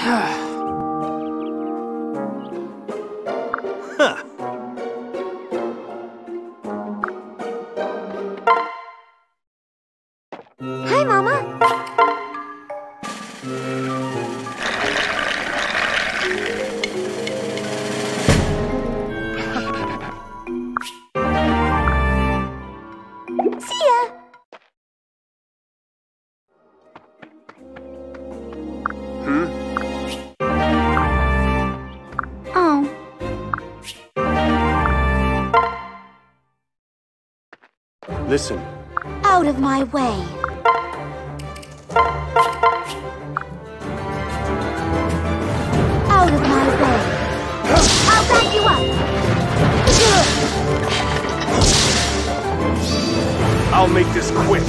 Huh. Hi, Mama. See ya. Listen. Out of my way. Out of my way. I'll back you up. I'll make this quick.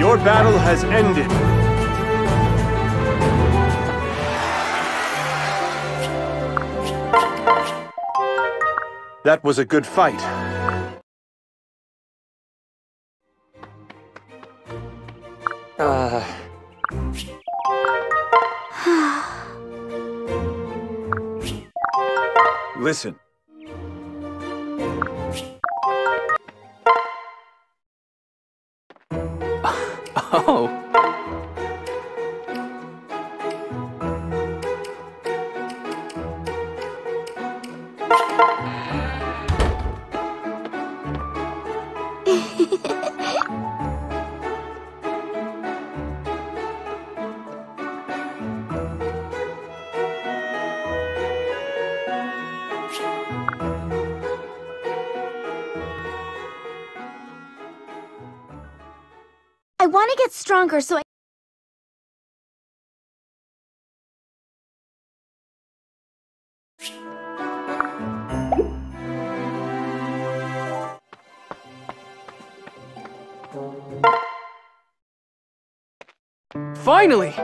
Your battle has ended. That was a good fight. Listen. Oh. I want to get stronger, so I... Finally!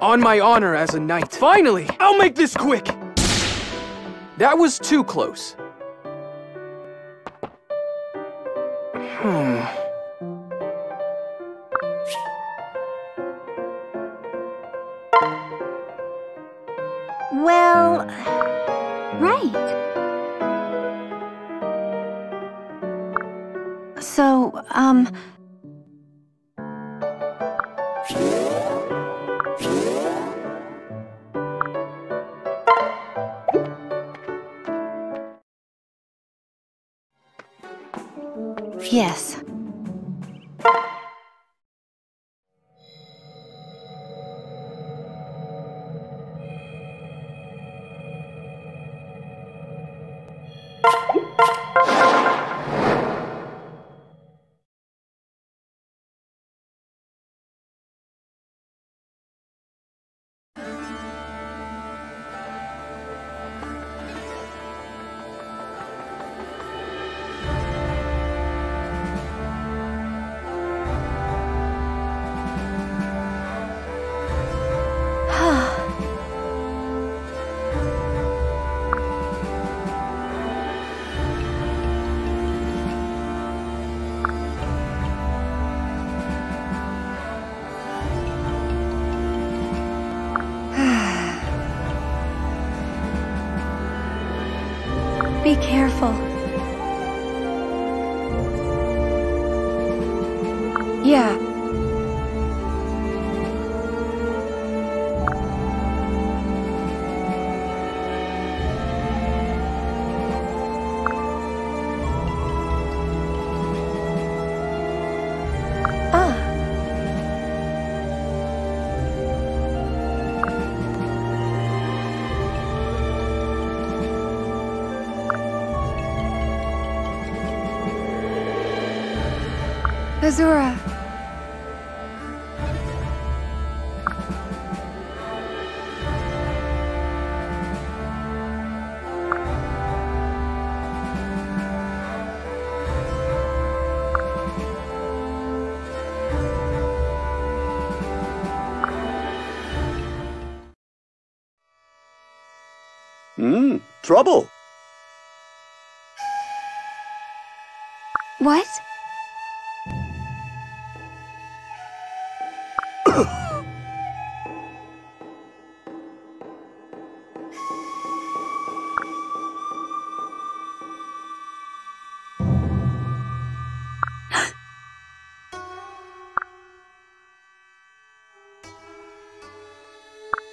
On my honor as a knight. Finally! I'll make this quick! That was too close. Well... right. So, yes. Be careful. Yeah. Azura. Trouble. What?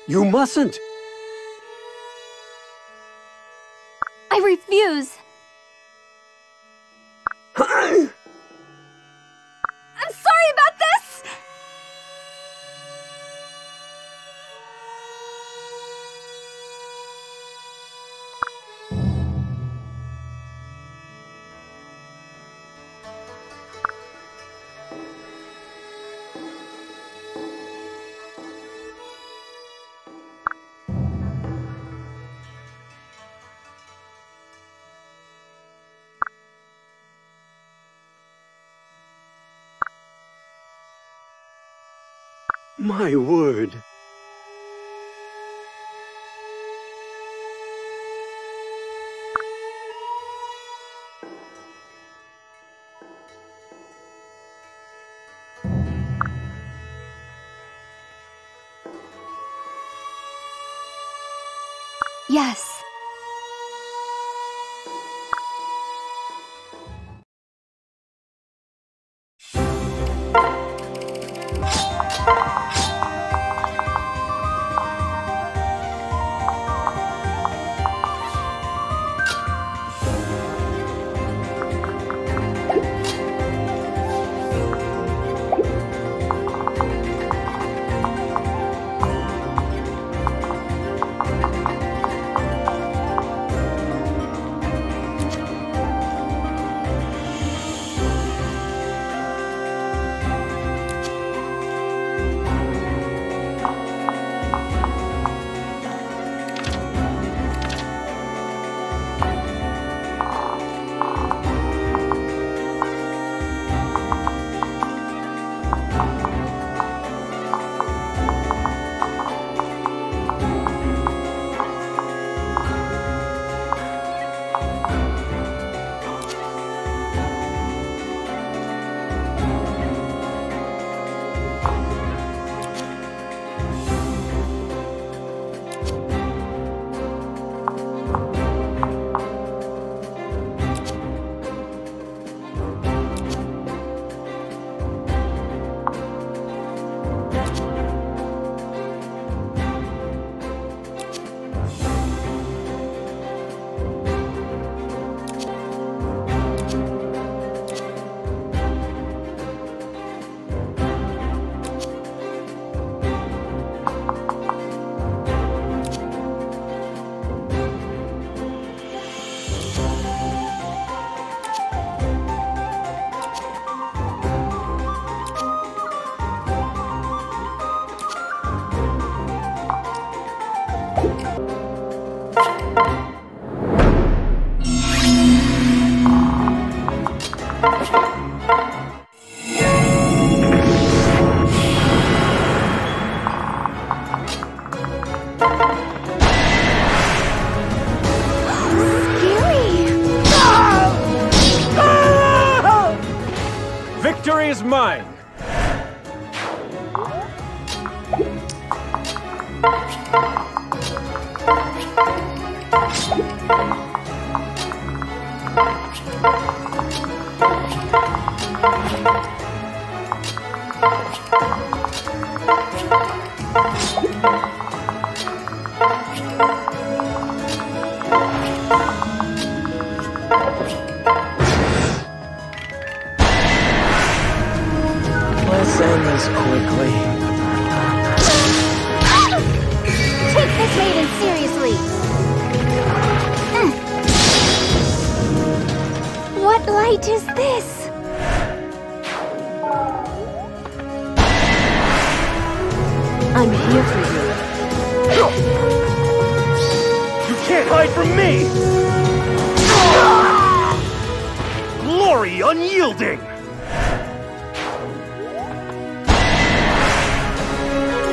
You mustn't! I refuse! I'm sorry about this! My word. Yes. Is mine.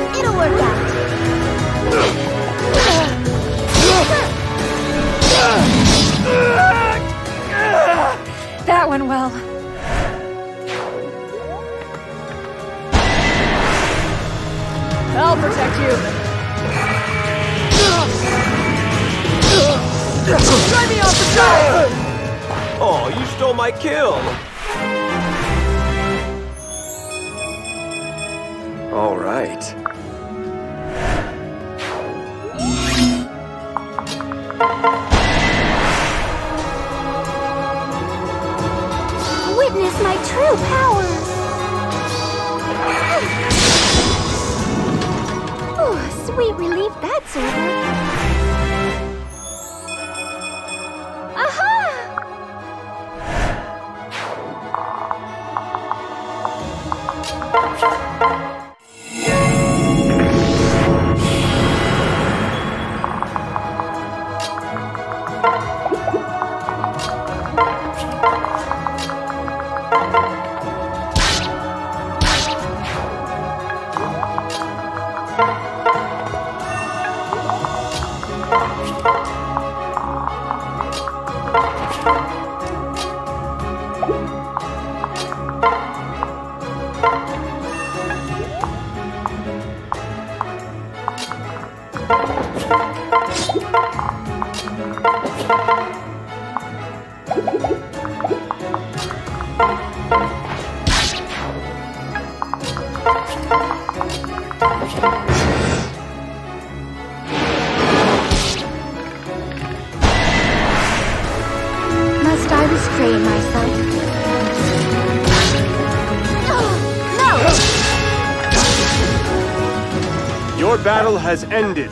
It'll work out. Farewell. I'll protect you. Drive me off the side! Oh, you stole my kill! All right. Witness my true power! Oh, sweet relief, that's over. Aha! Your battle has ended.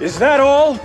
Is that all?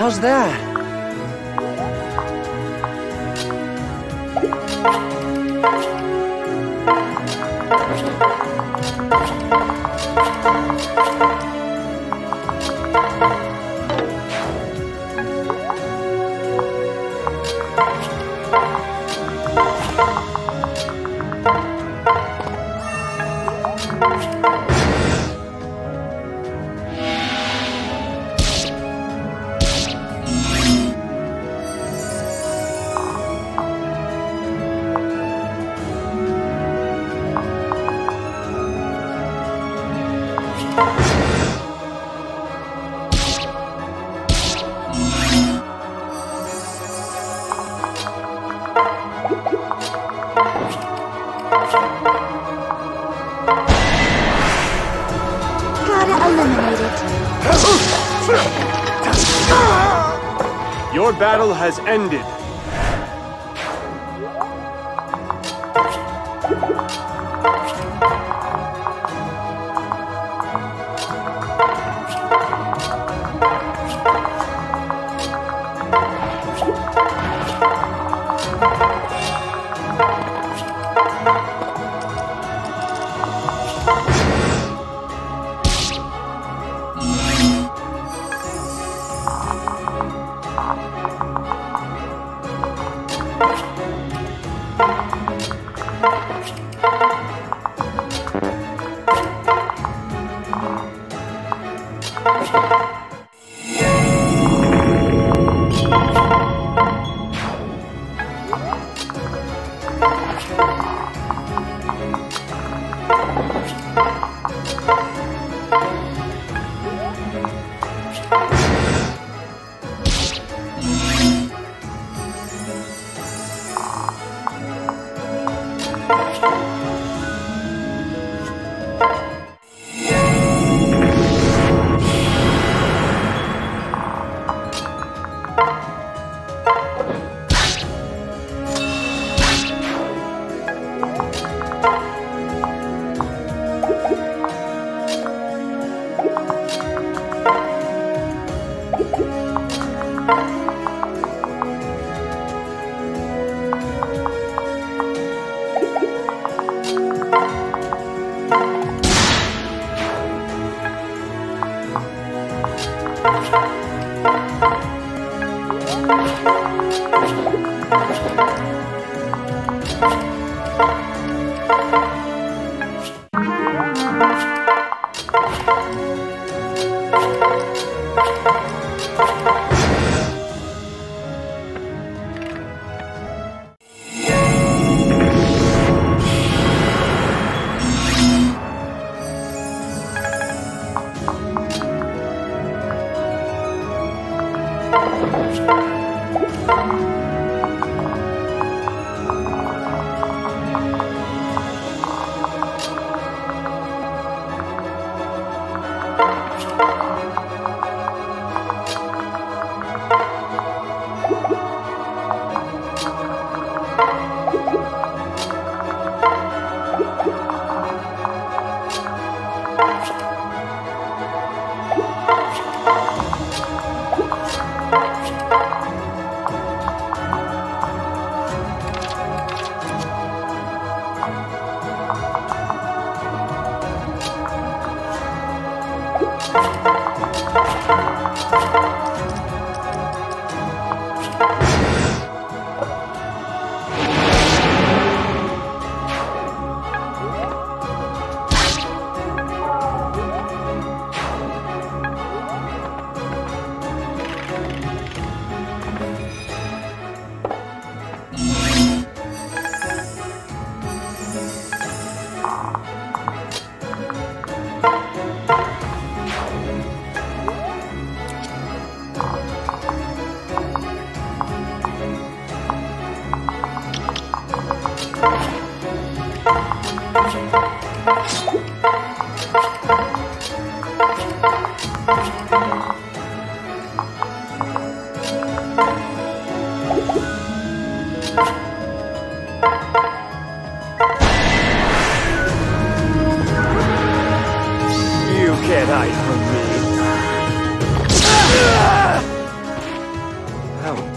How's that? Your battle has ended.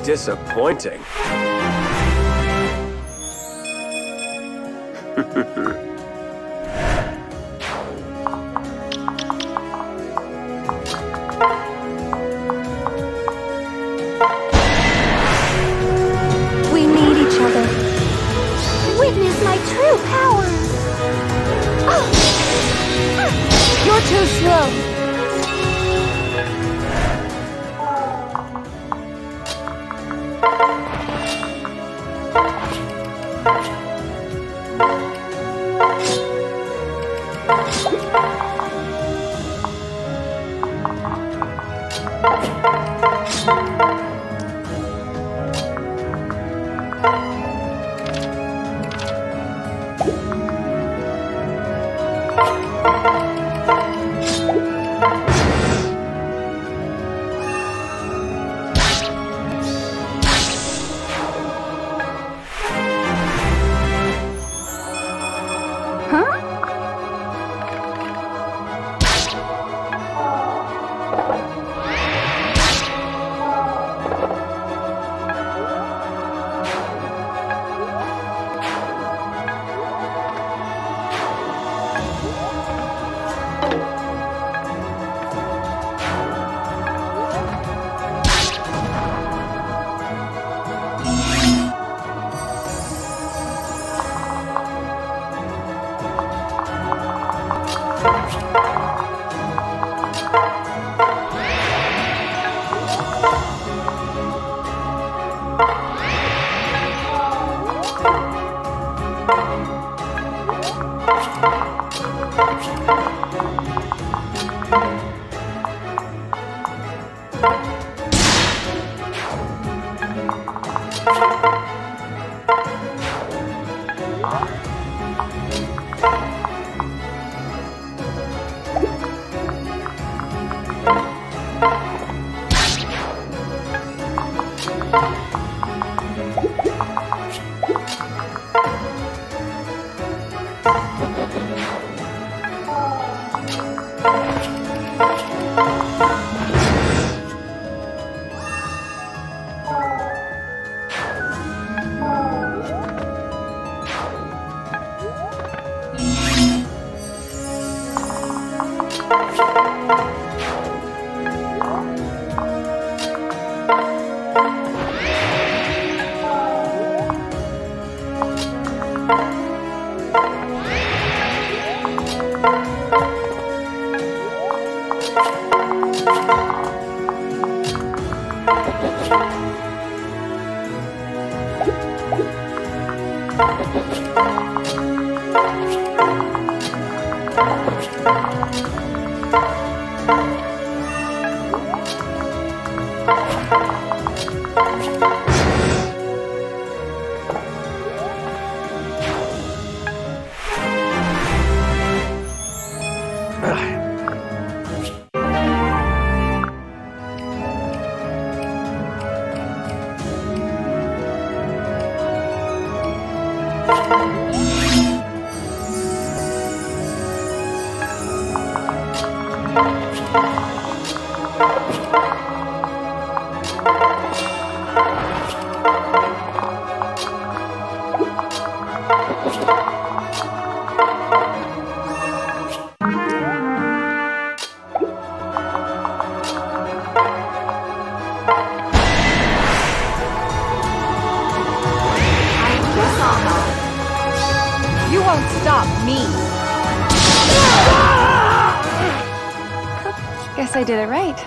Disappointing. We need each other. Witness my true power. Oh. You're too slow. I did it right.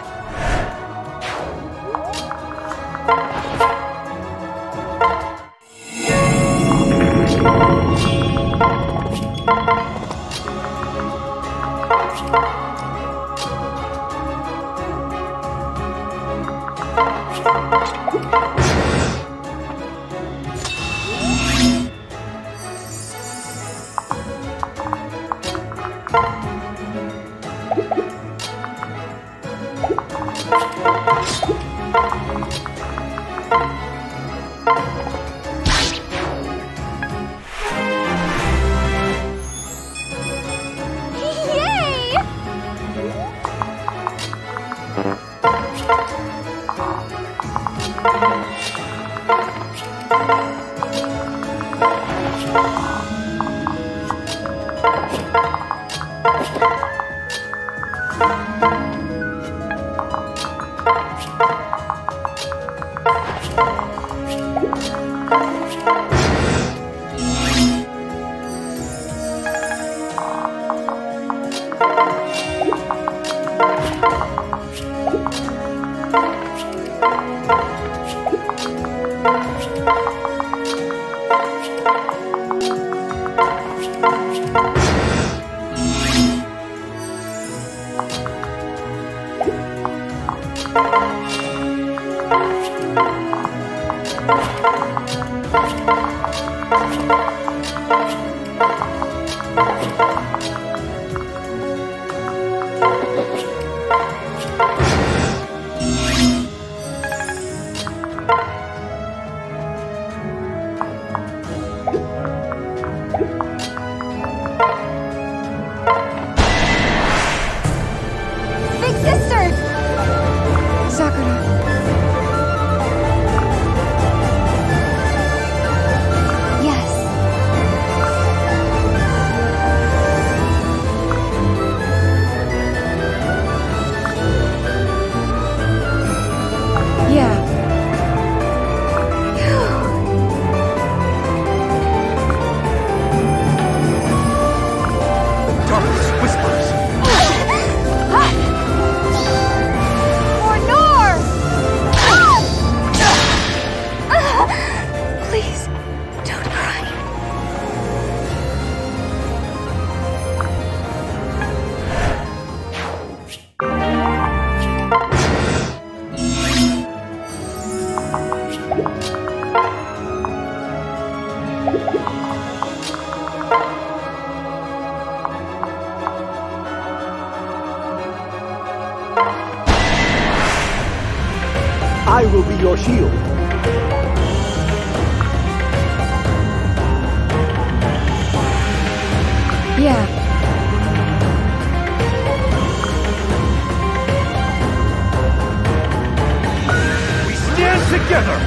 Together!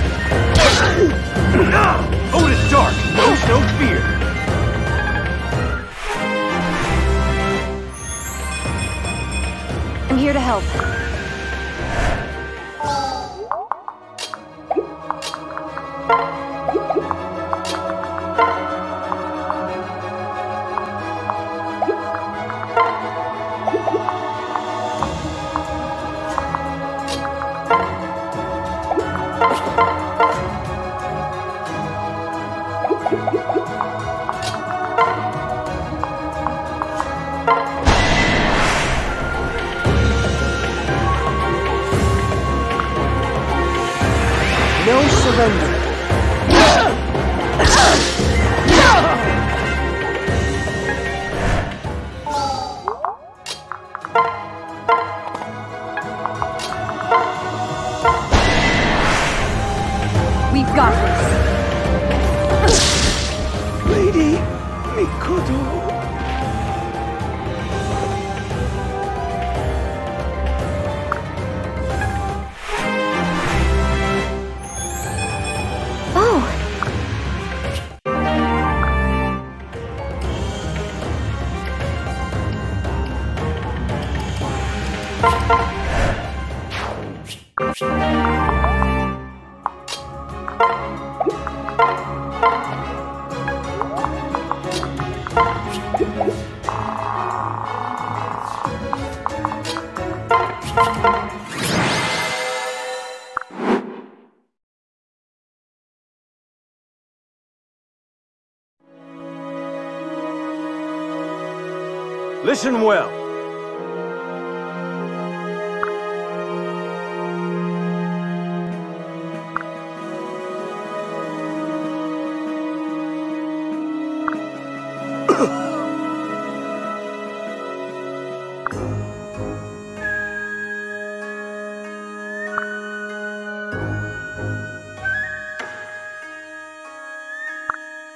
Odin Dark, knows no fear! I'm here to help. surrender. Listen well.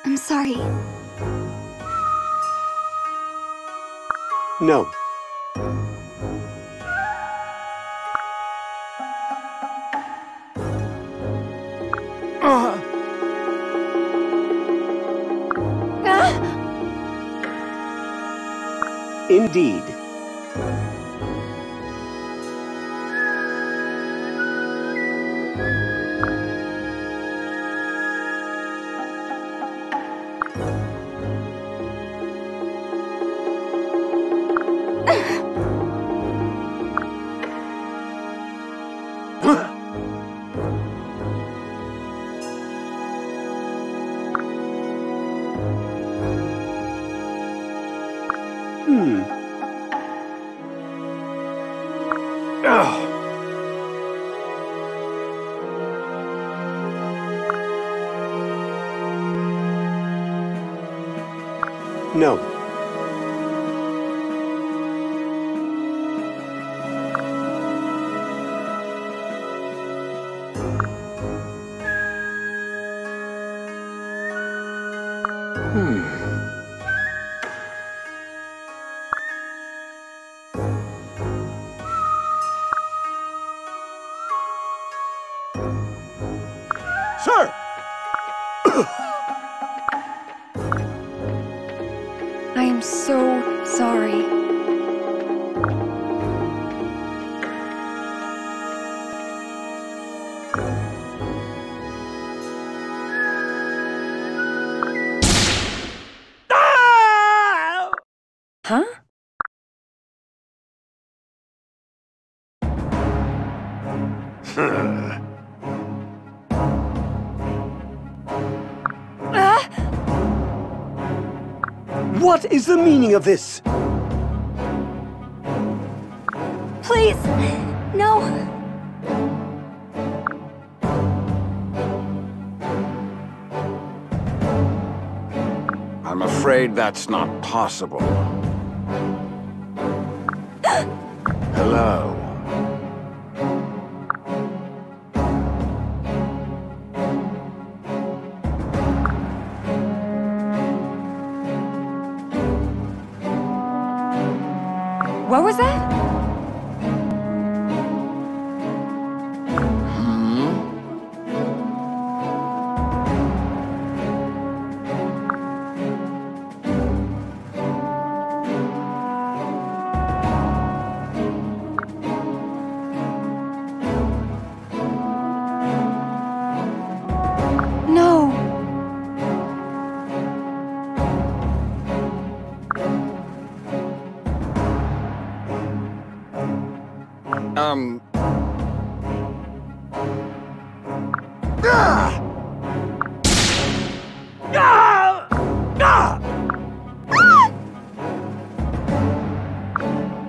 I'm sorry. No. Indeed. No. Sir! I'm so sorry. Ah! Huh? What is the meaning of this? Please, no. I'm afraid that's not possible. Hello. What was that?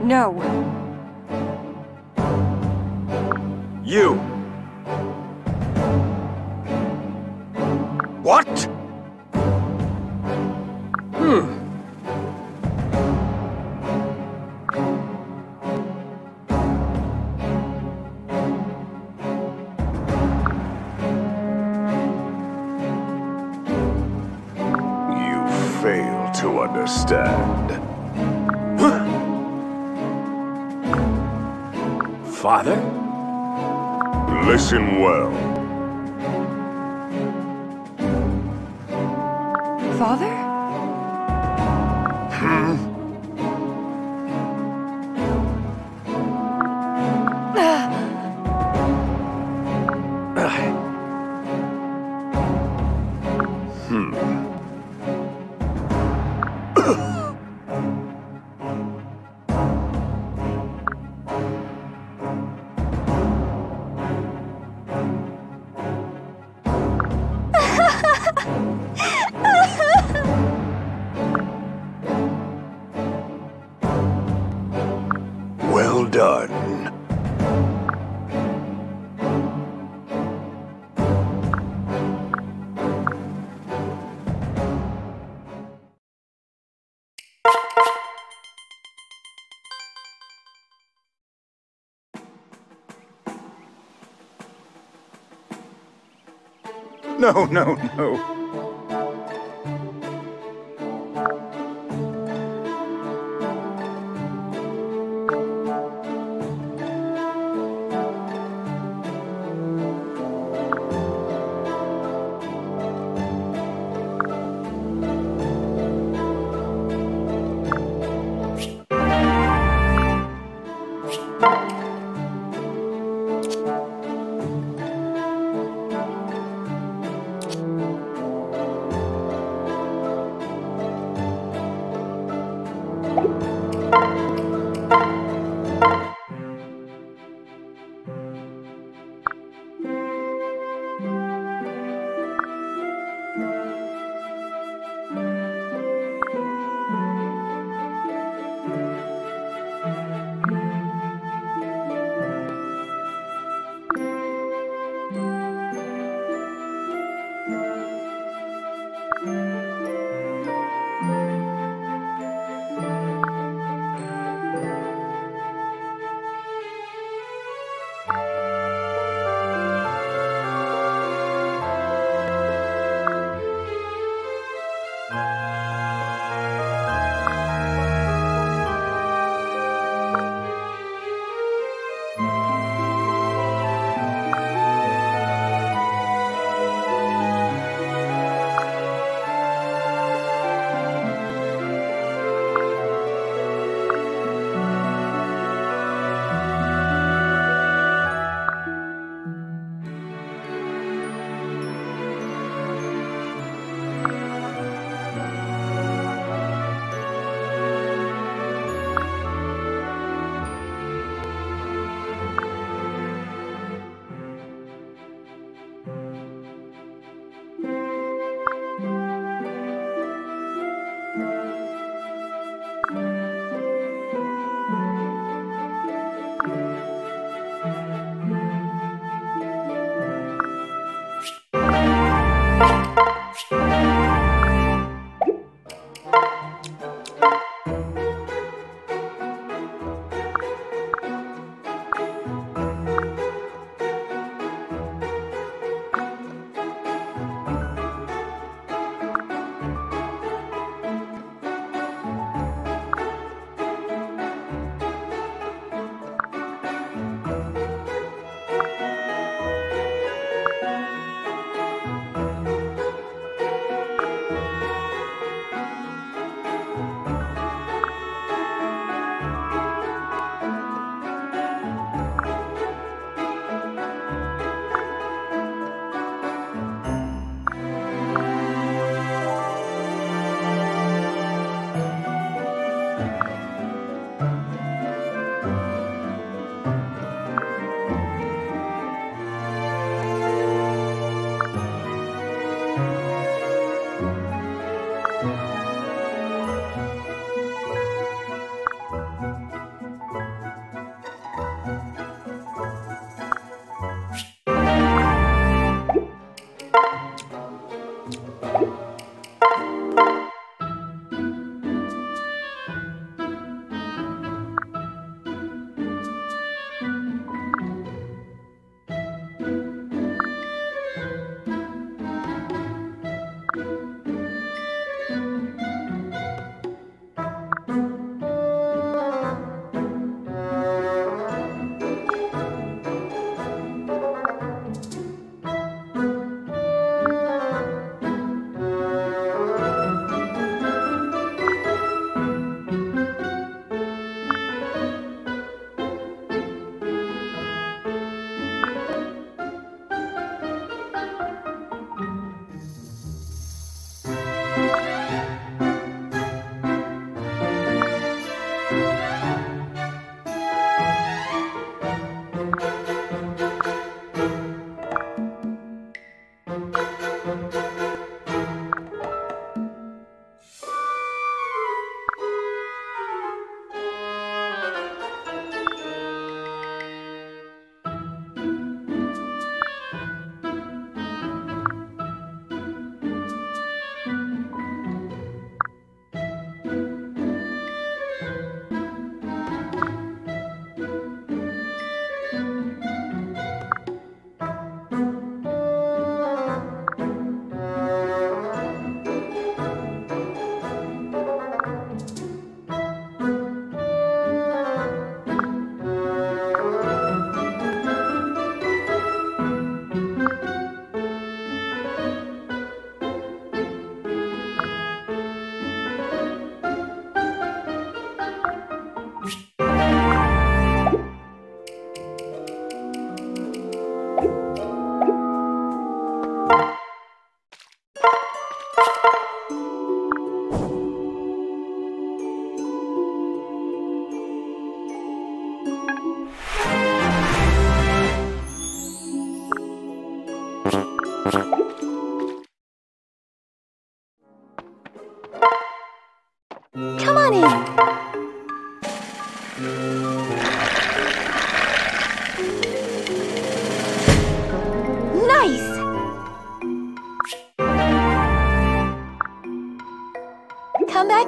No. You. What? Father? Listen well. Father? No, no, no.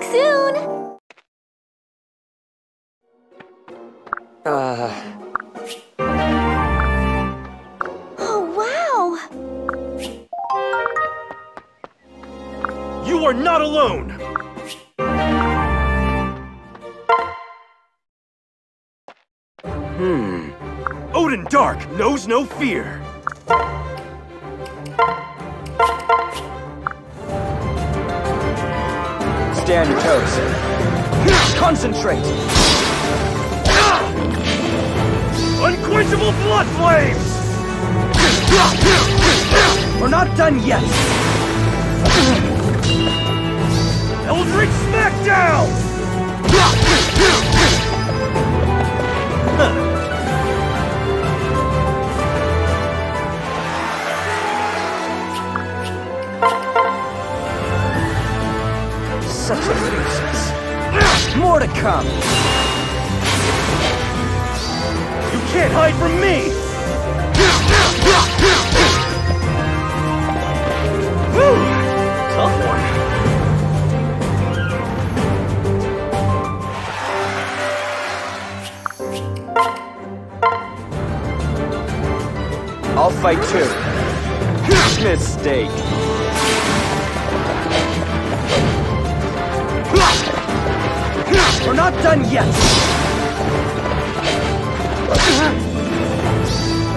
back soon! Oh, wow! You are not alone! Odin Dark knows no fear! Stand your toes. Concentrate! Unquenchable blood flames! We're not done yet! Eldritch Smackdown! Such a nuisance. More to come. You can't hide from me. Woo! Tough one. I'll fight too. Mistake. We're not done yet!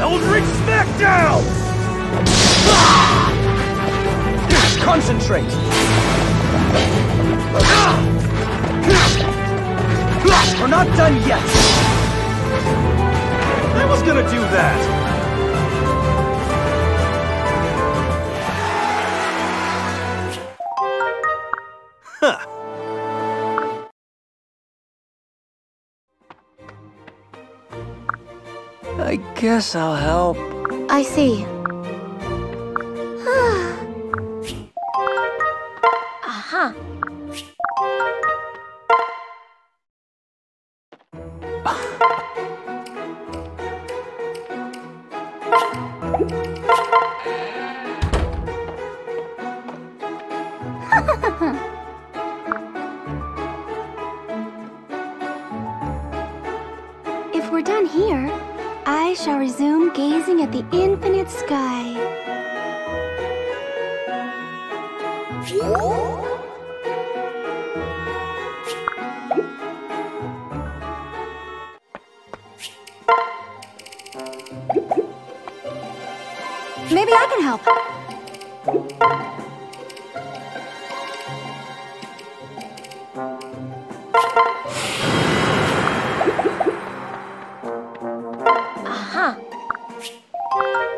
Eldritch Smackdown! Concentrate! We're not done yet! I was gonna do that! I guess I'll help. I see. Aha. If we're done here, I shall resume gazing at the infinite sky. Maybe I can help.